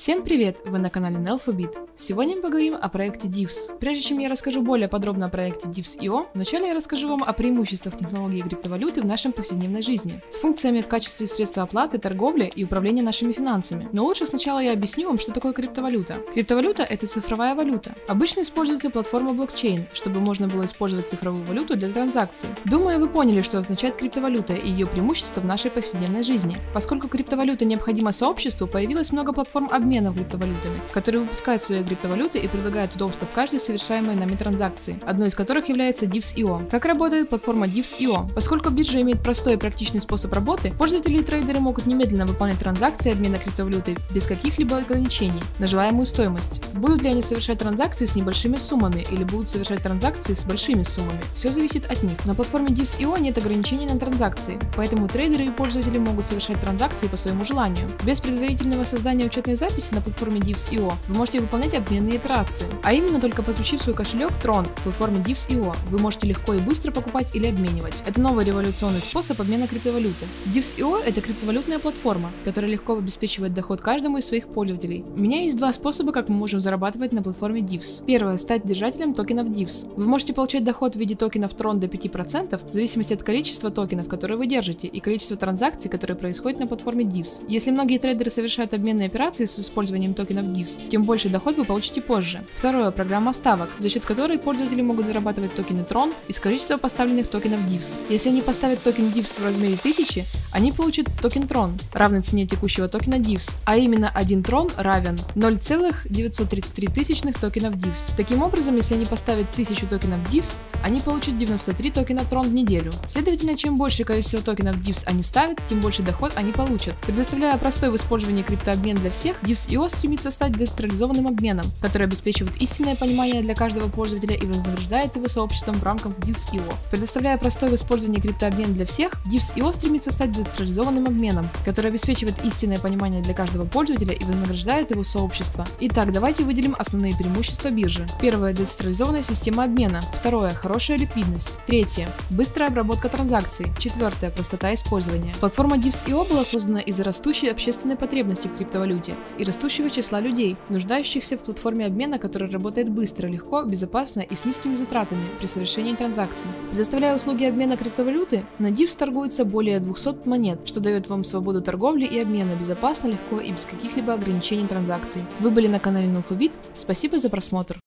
Всем привет! Вы на канале Nel For Bit. Сегодня мы поговорим о проекте DIVS. Прежде чем я расскажу более подробно о проекте DIVS.io, вначале я расскажу вам о преимуществах технологии криптовалюты в нашей повседневной жизни, с функциями в качестве средства оплаты, торговли и управления нашими финансами. Но лучше сначала я объясню вам, что такое криптовалюта. Криптовалюта – это цифровая валюта. Обычно используется платформа блокчейн, чтобы можно было использовать цифровую валюту для транзакций. Думаю, вы поняли, что означает криптовалюта и ее преимущества в нашей повседневной жизни. Поскольку криптовалюта необходима сообществу, появилось много платформ обменов криптовалютами, которые выпускают свои криптовалюты и предлагают удобства в каждой совершаемой нами транзакции, одной из которых является DIVS.io. Как работает платформа DIVS.io? Поскольку биржа имеет простой и практичный способ работы, пользователи и трейдеры могут немедленно выполнять транзакции обмена криптовалютой без каких-либо ограничений на желаемую стоимость. Будут ли они совершать транзакции с небольшими суммами или будут совершать транзакции с большими суммами? Все зависит от них. На платформе DIVS.io нет ограничений на транзакции, поэтому трейдеры и пользователи могут совершать транзакции по своему желанию. Без предварительного создания учетной записи на платформе DIVS.io вы можете выполнять обменные операции, а именно только подключив свой кошелек Tron к платформе DIVS.io, вы можете легко и быстро покупать или обменивать. Это новый революционный способ обмена криптовалюты. DIVS.io – это криптовалютная платформа, которая легко обеспечивает доход каждому из своих пользователей. У меня есть два способа, как мы можем зарабатывать на платформе DIVS. Первое – стать держателем токенов DIVS. Вы можете получать доход в виде токенов Tron до 5% в зависимости от количества токенов, которые вы держите, и количества транзакций, которые происходят на платформе DIVS. Если многие трейдеры совершают обменные операции с использованием токенов DIVS, тем больше доход вы получите позже. Второе – программа ставок, за счет которой пользователи могут зарабатывать токены Tron из количества поставленных токенов DIVS. Если они поставят токен DIVS в размере 1000, они получат токен Tron, равной цене текущего токена DIVS, а именно 1 Tron равен 0,933 токенов DIVS. Таким образом, если они поставят 1000 токенов DIVS, они получат 93 токена Tron в неделю. Следовательно, чем большее количество токенов DIVS они ставят, тем больше доход они получат. Предоставляя простой в использовании криптообмен для всех, DIVS.io стремится стать децентрализованным обменом, который обеспечивает истинное понимание для каждого пользователя и вознаграждает его сообществом в рамках DIVS.io. Предоставляя простой в использовании криптообмен для всех, DIVS.io стремится стать децентрализованным обменом, который обеспечивает истинное понимание для каждого пользователя и вознаграждает его сообщество. Итак, давайте выделим основные преимущества биржи. Первое – децентрализованная система обмена. Второе – хорошая ликвидность. Третье – быстрая обработка транзакций. Четвертое – простота использования. Платформа DIVS.io была создана из-за растущей общественной потребности в криптовалюте и растущего числа людей, нуждающихся в платформе обмена, которая работает быстро, легко, безопасно и с низкими затратами при совершении транзакций. Предоставляя услуги обмена криптовалюты, на DIVS торгуется более 200 монет, что дает вам свободу торговли и обмена безопасно, легко и без каких-либо ограничений транзакций. Вы были на канале Nel For Bit, спасибо за просмотр.